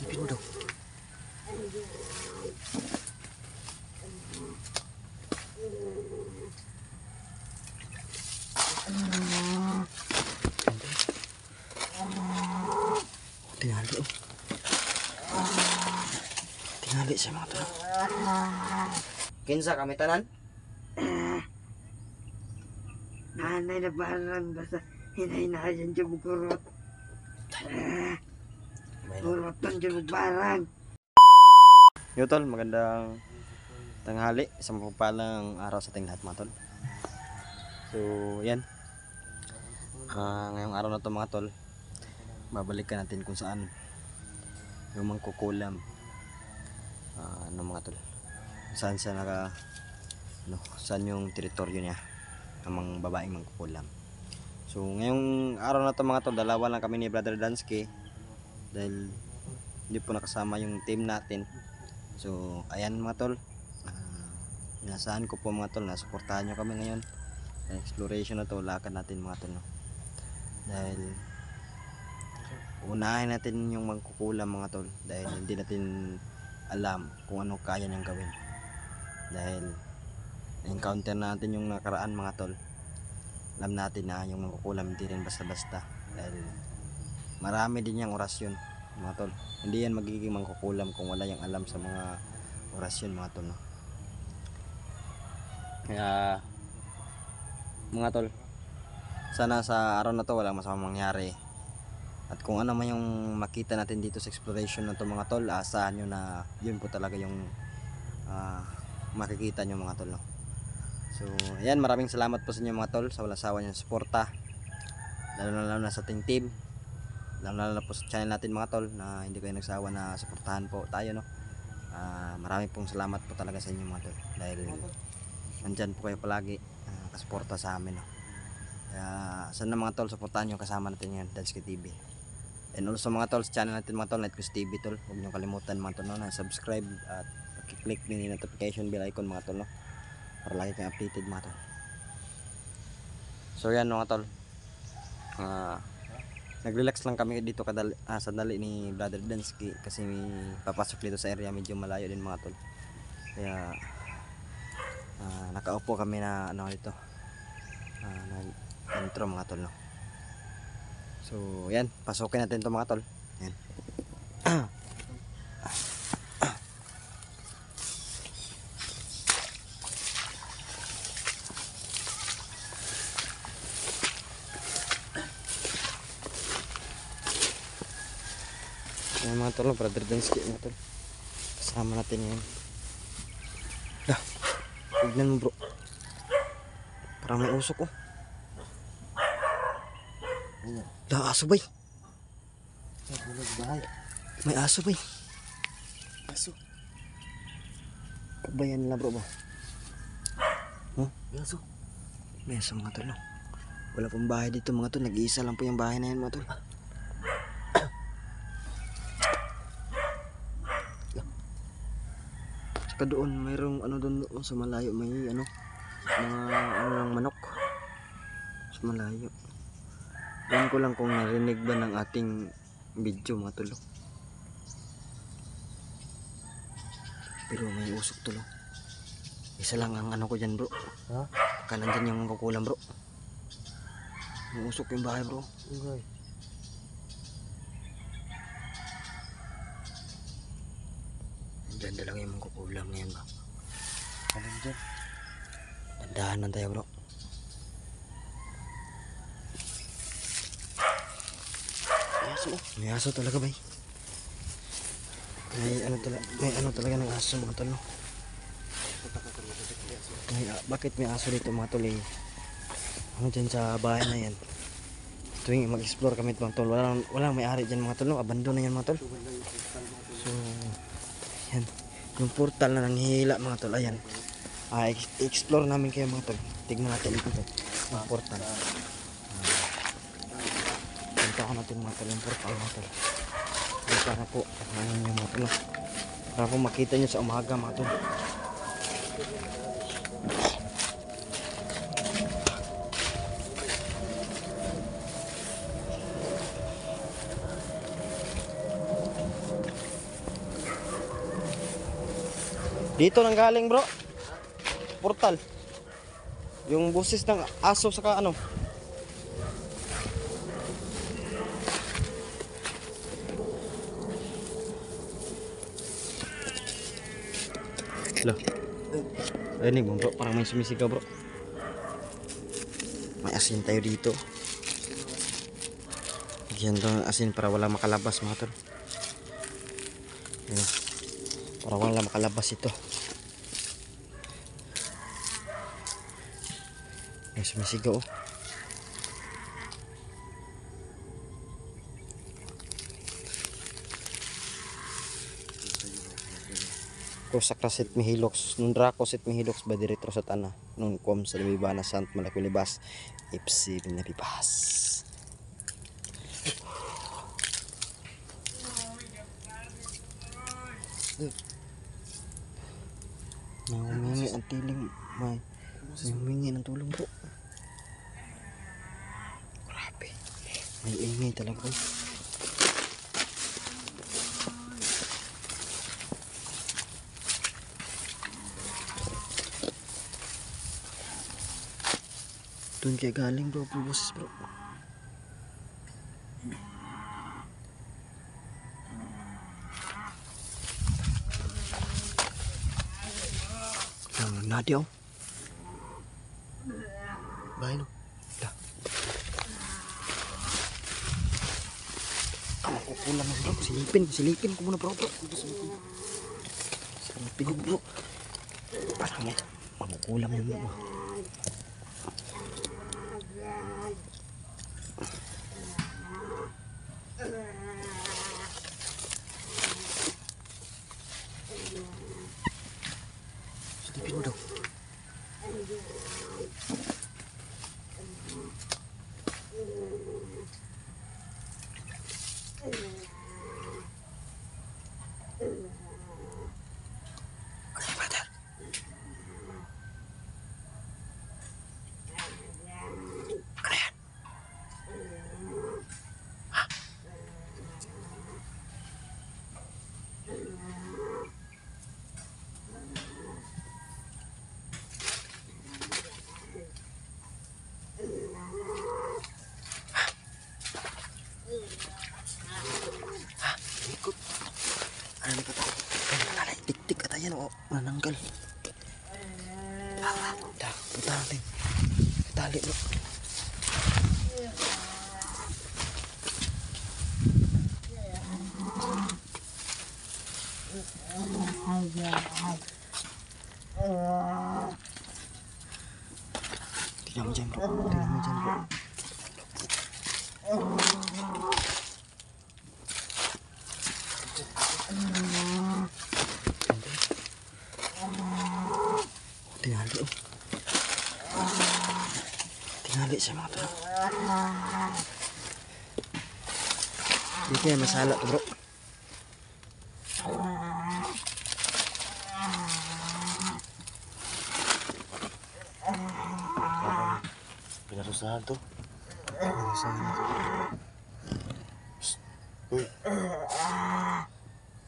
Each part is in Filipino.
Tutupin dong. Tinggalin. Tinggalin sama motor. Kinsa kami tanan? Nanay na baran basta hinahin-hahin siya bugurot. Burotan siya bugbaran. Yo tol, magandang tanghali. Isang palang araw sa ating lahat mga tol. So yan, ngayong araw na to mga tol, babalikan natin kung saan yung mangkukulam ng mga tol, saan siya naka saan yung teritoryo niya ng mga babaeng mangkukulam. So ngayong araw na to mga tol, dalawa lang kami ni Brother Danski dahil hindi po nakasama yung team natin. So ayan mga tol, nasaan ko po mga tol, nasuportahan nyo kami ngayon. Exploration na to, lakan natin mga tol, no? Dahil unahin natin yung mangkukulam mga tol, dahil hindi natin alam kung ano kaya niyang gawin, dahil encounter natin yung nakaraan mga tol. Alam natin na yung mangkukulam hindi rin basta-basta, dahil marami din yung orasyon mga tol. Hindi yan magiging mangkukulam kung wala yung alam sa mga orasyon mga tol, no? Kaya mga tol, sana sa araw na to walang masamang mangyari. At kung ano man yung makita natin dito sa exploration na to mga tol, asahan nyo na yun po talaga yung makikita nyo mga tol, no? So ayan, maraming salamat po sa inyo mga tol sa walang sawa nyo suporta, lalo na lalo na sa ating team, lalo na lalo po sa channel natin mga tol, na hindi kayo nagsawa na suportahan po tayo, no? Maraming pong salamat po talaga sa inyo mga tol, dahil nandyan po kayo palagi kasuporta sa amin, no? Sana mga tol suportahan nyo kasama natin yan, Danski TV. And also mga tol, sa channel natin mga tol, Night Ghost TV tol, huwag nyo kalimutan mga tol, no, na subscribe at click din yung notification bell icon mga tol, no, para lagi kang updated mga tol. So yan mga tol, nagrelax lang kami dito sandali ni Brother Danski kasi may papasok dito sa area, medyo malayo din mga tol, kaya nakaupo kami na ano dito, intro mga tol, no? So yan, pasukin natin to mga tol. Yan. Yan mga tol, Brother Danski mga tol, kasama natin yan. Tignan mo bro, parang may usok, oh. Dah aso bay. May aso bay. Aso. Kabayan nila bro ba? Huh? May aso. May aso mga tol, no? Wala pong bahay dito mga tol, nag-iisa lang po yung bahay na yan mga tol. Saka doon mayroong ano doon, oh, sa malayo may ano, mga ano lang manok. Sa malayo. Alam ko lang kung narinig ba ng ating video mga tulog, pero may usok tulog. Isa lang ang ano ko dyan bro, huh? Kanan dyan yung kukulam bro, may usok yung bahay bro. Okay. Dyan na lang yung kukulam ngayon ba, kanan dyan. Dandahan lang tayo bro. May aso talaga bay. May ano talaga ng aso mga tol, no? Bakit may aso dito mga tol, eh? Ano dyan sa bahay na yan? Tuwing mag-explore kami mga tol, walang may ari dyan mga tol, no? Abandon na yan mga tol. So yan, yung portal na nanghihila mga tol, ayan. Explore namin kayo mga tol. Tignan natin ito mga portal. Punta natin mga tol yung portal mga tol, para po ano nyo mga tol, para po makita nyo sa umaga mga tol. Dito nang galing, bro. Portal. Yung busis ng aso saka ano. Loh. Ini bro, parang may sumisigaw, bro. May asin tayo dito. Diyan daw asin para wala makalabas, mga tol. Ayan. Para wala makalabas ito. May sumisigaw. Kosak rasit mihiloks nun rakosit mihiloks ba diretro sa tanah nun kom sa libana sant malakulibas ipsi binabibas na humingi ang tiling may humingi ng tulong po grabe may ingay talaga po. Doon kaya galing bro, boses bro. Ang nadyaw. Bahay no. Dah. Ako pulang bro, silipin ko muna bro. Silipin ko bro. Parang makukulang yung mga. Tiktik katanya oh menangkal. Ah, dah putarin. Tali bro. Tidak macam bro. Tingali siya mga tol. Dito yan masala to bro. Pinarusahan to. Psst. Uy.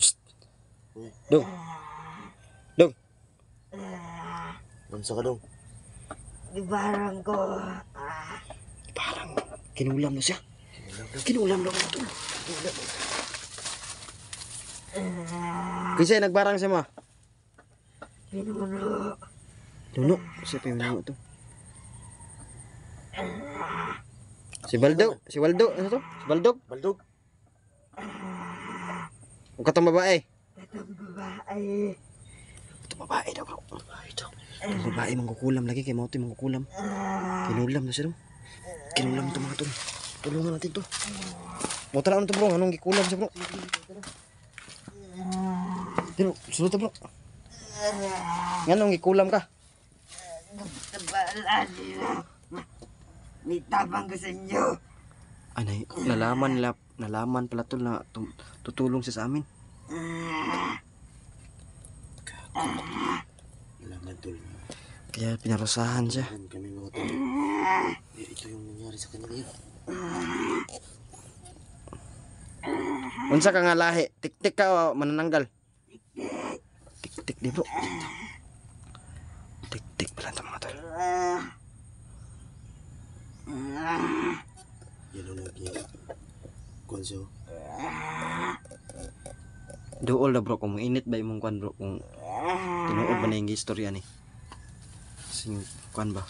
Psst. Dong. Bansa ka dong. Di barang ko. Di barang. Kinulam na siya. Kinulam na ito. Kasi nagbarang siya ma. Pinuno. Pinuno. Kasi pinuno ito. Si Baldo. Ano ito? Si Baldog. Baldog. Huwag katong babae. Babae daw bro. Babae mangkukulam lagi kay Mauti mangkukulam. Kinulam na siya daw. Kinulam ito mga tol. Tulungan natin ito. Mauta na ito bro. Anong gikulam siya bro? Dino, sunod bro. Anong gikulam ka? May tabang ko sa inyo. Anay, nalaman pala tol na tutulong siya sa amin. Kaya pinarusahan siya. Ito yung nangyari sa kanya. Unsa ka nga lahi? Tiktik ka o manananggal? Tiktik. Tik deh bro. Tik berantem motor. Yellow lagi. Gonzo. Duol dah bro, kamu init bayi mungkuan bro, kamu tunggu peninggi story ani. Singkuan bah.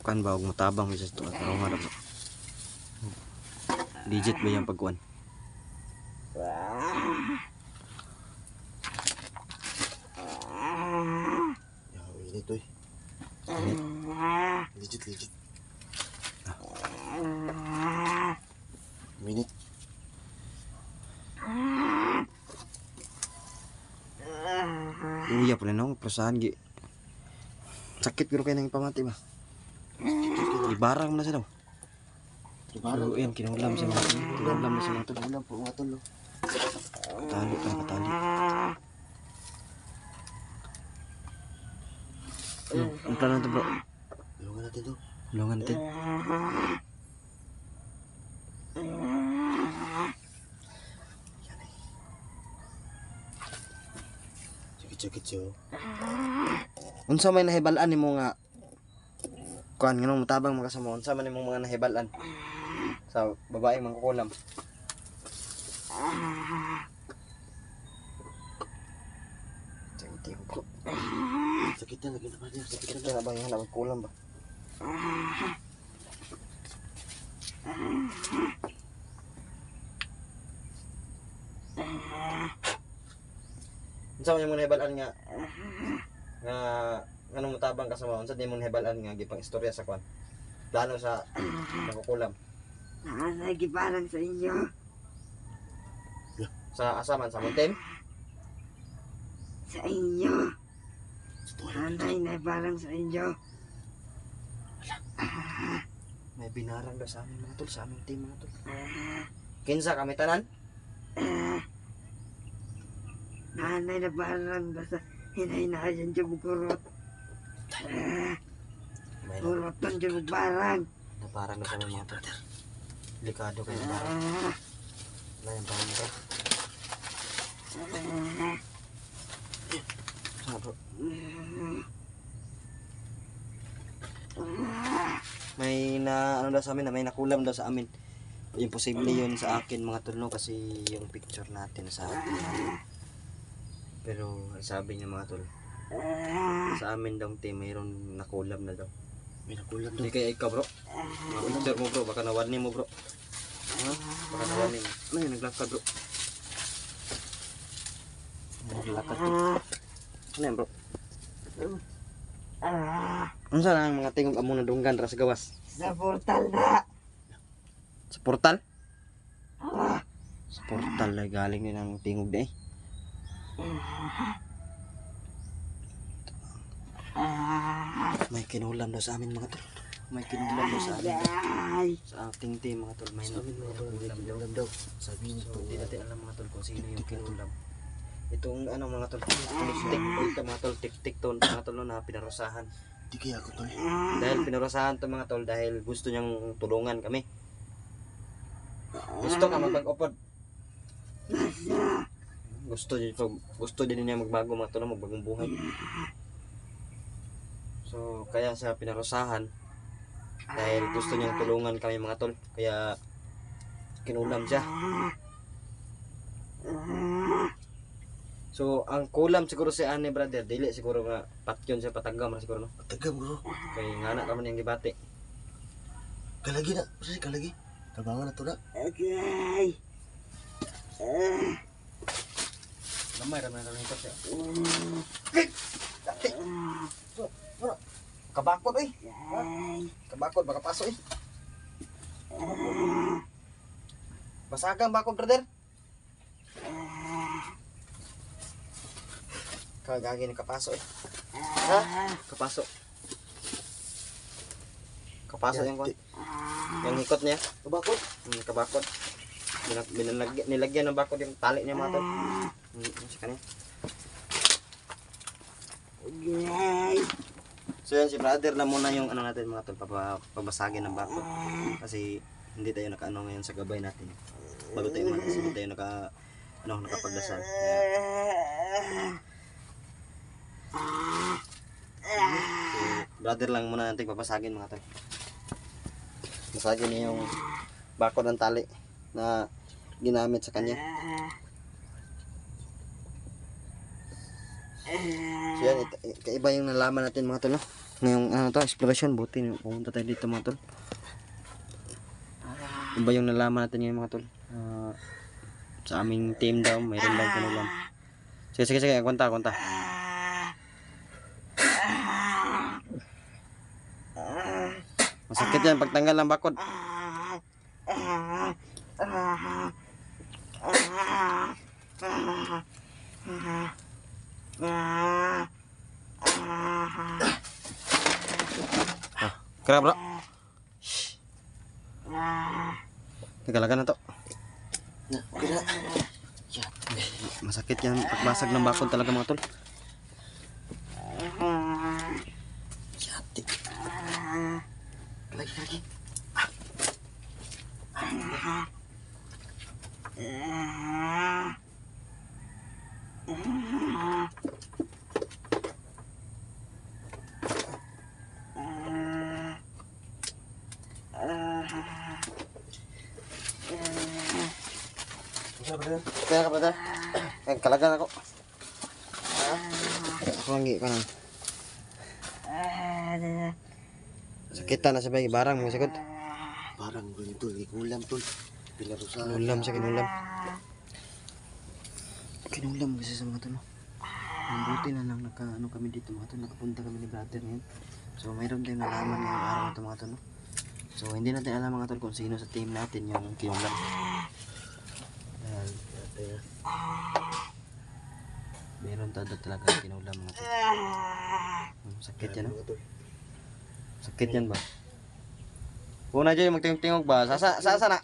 Bukan bah, kamu tabang bisa tuh atau nggak ada bro. Digit bayi yang peguan. Ya ini tuh. Digit. Minit. Iya boleh nong perasaan gitu sakit kira kayak yang pamati mah di barang mana sih dong di barang yang kira ulam sih mah ulam sih mah tuh ulam perwatan lo tali kan tali pelan nanti bro belongan nanti kecil. Unsa may nahibalan nimo nga kuan nganong mutabang makasama unsa man nimo mga nahibalan sa babae mangkukulam. Sakit ko. Sakit na bang hala kulam ba. Unsa man imong nahibalan nga nganong mutabang ka sa mao? Unsa imong nahibalan nga gipang istorya sa kwan? Plano sa pagkukulam. Asa giparang sa inyo. Sa asaman sa mountain? Sa inyo. Anay nahibalang sa inyo. May binarang daw sa amin mga tol, sa aming team mga tol. Kinsa kami tanan? Nanay na barang basta hinay-hinayan siya bugurot. Burotan siya bugbarang. Nabarang na kami mga brother. Delikado kayo na barang. Wala yung barang nito. Saan bro? May na ano daw sa amin na may nakulam daw sa amin. Imposible yun sa akin mga tulno kasi yung picture natin sa atin. Pero sabi niya mga tol sa amin daw team mayroon nakulam na daw. May nakulam daw. Hindi kaya ikaw bro. Mga picture mo bro. Baka nawarnin mo bro. Baka nawarnin. Ano yun? Naglakad bro. Naglakad bro. Ano yan bro? Ano saan ang mga tingog among nadunggan ras gawas? Sa portal na. Sa portal? Sa portal na galing din ang tingog na eh. May kinulam daw sa amin mga tol. May kinulam daw sa amin. Sa ating team mga tol. May kinulam daw. Sabi nito. Hindi natin alam mga tol kung sino yung kinulam. Itong ano mga tol. Tiktik to mga tol na pinarusahan. Hindi kaya ako tol. Dahil pinarusahan to mga tol. Dahil gusto niyang tulungan kami. Gusto ka magpag-upod. Gusto din niya magbago mga tol, magbagong buhay. So kaya siya pinarusahan dahil gusto niyang tulungan kami mga tol, kaya kinulam siya. So ang kulam siguro si Anne brother, dili siguro nga patyon siya patagam siguro no. Patagam bro. Kay ngana naman yang gibati. Kalagi na, sige kalagi. Tabangan na to na. Okay. Ramai terus ya. Kebakot eh. Kebakot bakal pasok eh. Basagang bakot brother. Kagagi ni kapasok eh. Hah? Kapasok yang kuat. Yang ikutnya kebakot. Kebakot. Nilagyan ng bakod yung tali niya mga tol. So yun si brother na muna yung ano natin mga tol, pabasagin ng bakod. Kasi hindi tayo nakaano ngayon sa gabay natin. Bago tayo naka Ano, nakapagdasal. Brother lang muna natin papasagin mga tol. Masagin niya yung bako ng tali na ginamit sa kanya. So yan, kaiba yung nalaman natin mga tol, no? Ngayong ano to, exploration, buti pumunta tayo dito mga tol. Iba yung nalaman natin ngayon mga tol. Sa aming team daw, mayroon daw kinulam. Sige, sige, sige, konta. Masakit yan pagtanggal ng bakod. Kira bro. Nagalagan na to. Masakit yan pagbasag ng bakod talaga mga tol. Kaya ka brother, kalagan ako. Langgi kanan. Sakitan na sabay barang mo sakit. Barang ganito igulam tol. Bila rusak. Ulam sakit ulam. Kinulam kasi sa mga tol. Mabuti na lang nakaano kami dito mga tol, nakapunta kami ni brother ngayon. So mayroon tayong nalaman ngayong araw ito mga tol. So hindi natin alam mga tol kung sino sa team natin yung kinulam. Meron tanda talaga kinulam mga tol. Sakit yan o. Sakit yan ba? Una dyan yung magtingog-tingog ba? Sasa na?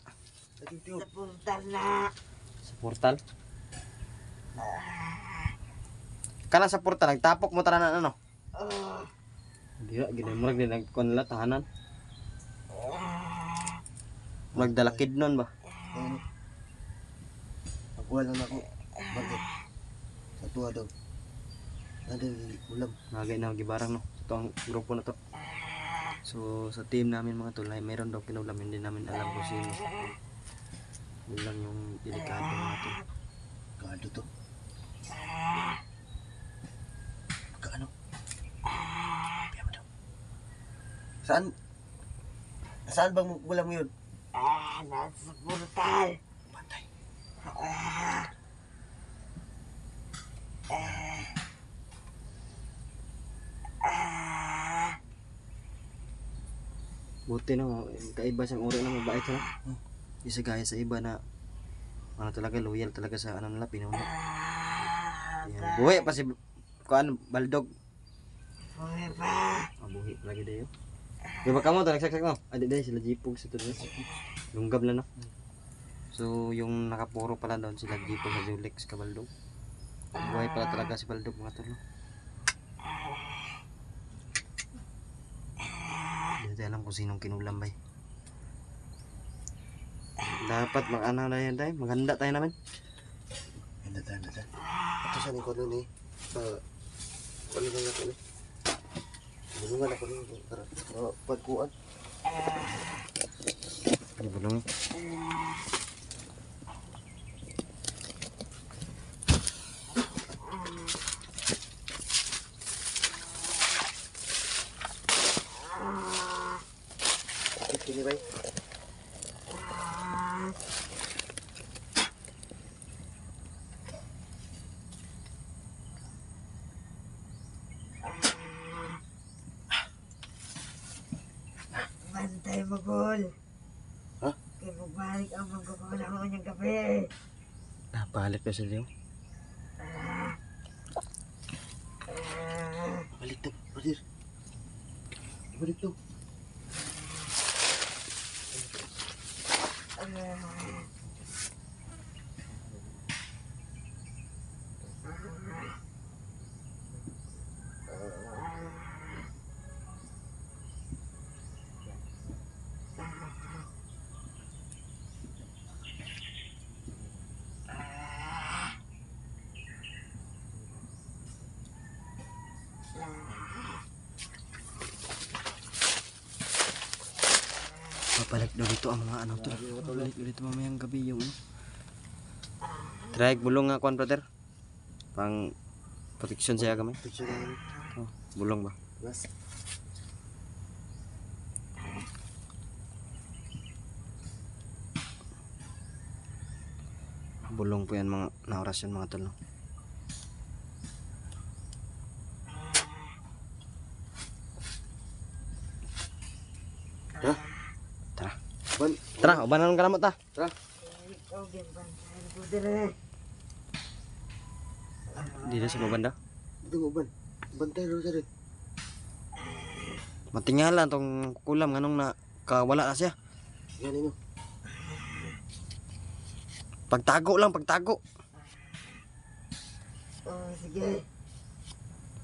Sa portal na. Sa portal? Kanang sa portal, nagtapok mo taranan ano? Hindi na, ginamurag din nagkunla, tahanan. Magdalakid nun ba? Wala na ako. Bakit? Sa tuwa daw. Ano ulam? Nagay na gibarang no. Ito ang grupo na to. So sa team namin mga tulay, meron daw kinulam. Hindi namin alam kung sino. Ulam yung delikado mga to. Kado to. Magkaano? Kaya mo daw. Saan? Saan bang ulam yun? Nasa brutal. Buti na, kaiba siyang uri na mabait na. Isa gaya sa iba na ano talaga, loyal talaga sa ano nila, pinuno. Buhi pa si kuan Baldog. Buhi pa. Buhi lagi dayo. Diba kamo to, nagsak-sak no? Adi dayo sila jipog sa tuloy. Lunggab na no. So yung nakapuro pala doon sila dito sa Julex Kabaldog. Buhay pala talaga si Baldog mga tol. Hindi alam kung sinong kinulam ba. Dapat mag-ano na yan tayo. Maghanda tayo namin. Handa tayo. Ito sa likod nun eh. Bulungan ako nun. Tara, pagkuhan. Ano ba lang? Bantay mo gol. Ha? Kaya magbalik ang magkakawala ko niyang gabi. Balik ka sa liyo? Balik to. Balik daw dito ang mga anak to. Balik ulit mamayang gabi yung traik bulong nga kuan brother. Pang protection saya kami. Oh, bulong ba? Yes. Bulong po yan mga naoras yan mga tol. Tara, ubanan ng kalamot ta. Tara. Di na sa banda. Dito uban. Bantay ro sa red. Matingala tong kulam nganong na kawala na siya. Ganino. Pagtago lang, pagtago. Oh, sige.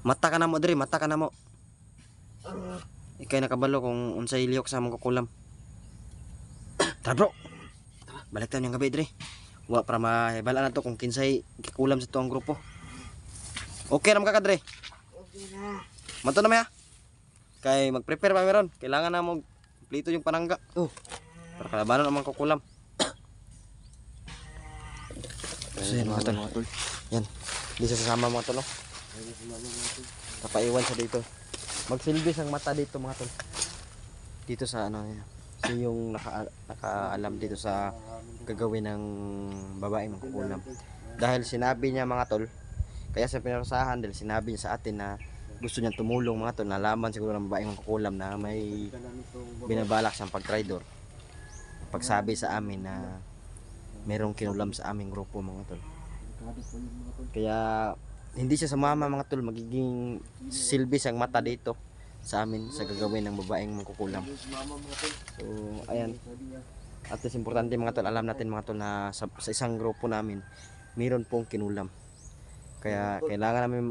Mata ka na mo diri, mata ka na mo. Ikay nakabalo kung unsay lihok sa mong kulam. Tara bro. Balik tayo yung gabi dre. Wa para mahibala na to kung kinsay kikulam sa tuang grupo. Okay na mga kadre. Okay na. Manto na maya. Kay mag-prepare pa meron. Kailangan na mo plito yung panangga. Oh. Para kalabanan ang mga kukulam. Sige mga tol. Yan. Di sasama mga tol. Tapaiwan sa dito. Magsilbis ang mata dito mga tol. Dito sa ano yan. So yung nakaalam dito sa gagawin ng babae mangkukulam. Dahil sinabi niya mga tol, kaya sa pinarusahan dahil sinabi niya sa atin na gusto niya tumulong mga tol, nalaman siguro ng babae mangkukulam na may binabalak siyang pag-traidor. Pagsabi sa amin na merong kinulam sa aming grupo mga tol. Kaya hindi siya sumama mga tol, magiging silbis ang mata dito sa amin sa gagawin ng babaeng mangkukulam. So ayan, at is importante mga tol, alam natin mga tol na sa isang grupo namin mayroon pong kinulam, kaya kailangan namin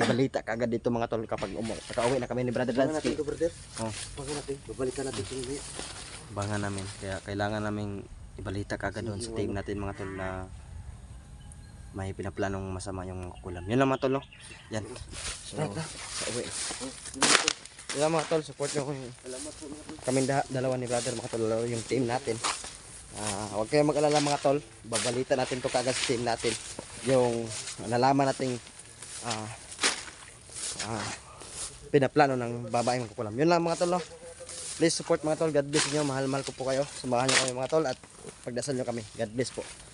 ibalita kagad dito mga tol kapag nakauwi na kami ni Brother Danski. Oh, babalikan natin ito, bangan namin, kaya kailangan namin ibalita kagad doon sa team natin mga tol na may pinaplanong masama yung kukulam. Yun lang mga tol, no? Yan. So, sa uwi. Yun lang mga tol, support nyo kami dalawa ni brother mga tol, yung team natin. Huwag kayo mag-alala mga tol, babalita natin to kagad sa team natin. Yung nalaman natin pinaplano ng babaeng kukulam. Yun lang mga tol, no? Please support mga tol, God bless nyo, mahal-mahal ko po kayo. Samahan nyo kami mga tol at pagdasal nyo kami. God bless po.